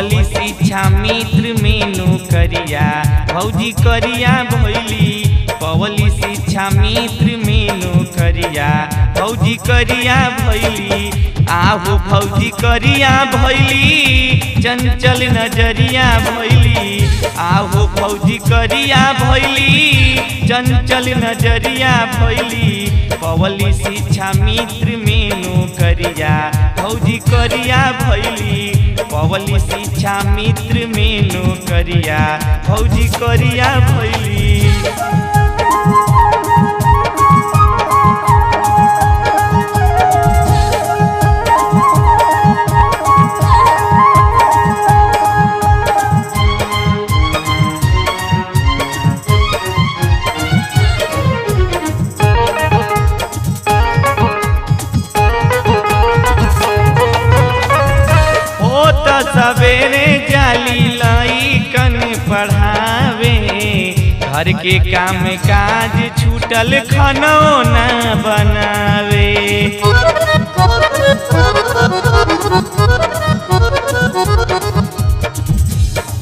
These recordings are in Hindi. पवली शिक्षा मित्र में नुकरिया भौजी करिया भैली। पवली शिक्षा मित्र में नुकरिया भौजी करिया भैली। आहू भौजी करिया भैली चंचल नजरिया भैली। आहू भौजी करिया भैली चंचल नजरिया भैली। पवली शिक्षा मित्र में नुकरिया भौजी करिया भैली। पवली शिक्षा मित्र में नुकरिया भौजी करिया भैली। सवेरे जाली लाई कन पढ़ावे घर के काम काज छूटल खनौना बनावे।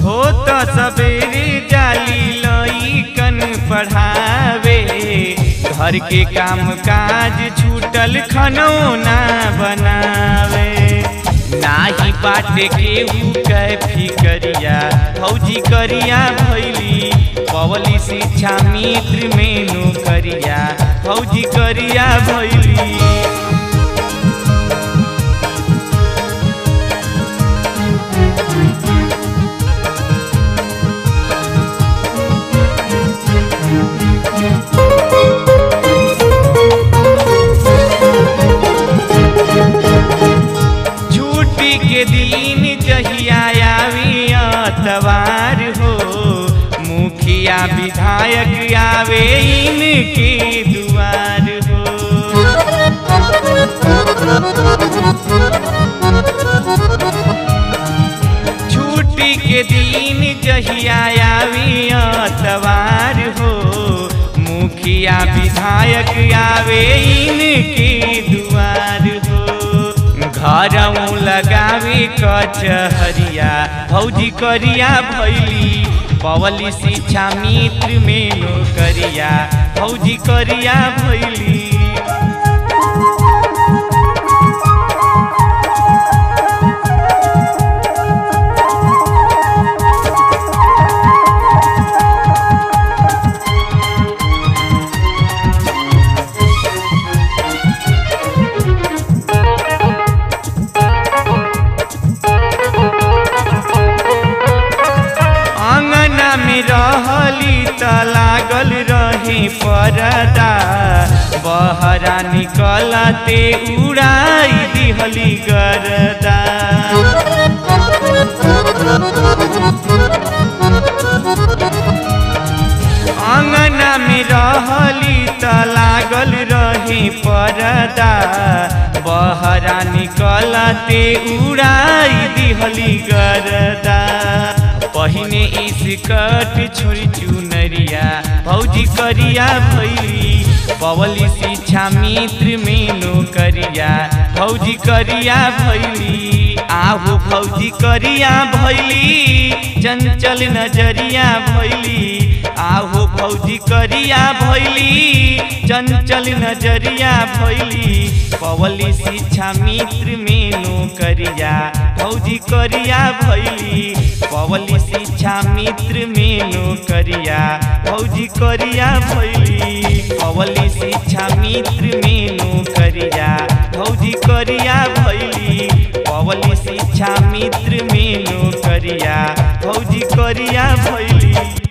हो तो सवेरे जाली लाई कन पढ़ावे घर के काम काज छूटल खनौना बनावे। नाही बाटे केहू कै फिकरिया भौजी करिया भैली। पवली शिक्षा मित्र में नुकरिया भौजी करिया भैली। के दिन जहिया आवी अतवार हो मुखिया विधायक आवे इनके दुआर हो। छुट्टी के दिन जहिया आवी अतवार हो मुखिया विधायक आवे इनके दुआर हो। घर लगावे कचहरिया भौजी करिया भैली। पवली शिक्षा मित्र में नुकरिया भौजी करिया भैली। लागल रहे परदा बहरा निकलते उड़ाई दिहली गरदा। अंगना में रहली त लागल रहे परदा बहरा निकलते उड़ाई दिहली गरदा। पहिने स्कर्ट छोड़ी चुनरिया भौजी करिया भैली। पवली शिक्षा मित्र में नुकरिया भौजी करिया भैली। आहू भौजी करिया भैली चंचल नजरिया भैली। आहू भौजी करिया भैली चंचल नजरिया भैली। पवली शिक्षा मित्र में नुकरिया भौजी करिया भैली। पवली शिक्षा मित्र में नुकरिया भौजी करिया भैली। पवली शिक्षा मित्र में नुकरिया भौजी करिया भैली। पवली शिक्षा मित्र में नुकरिया भौजी करिया भैली।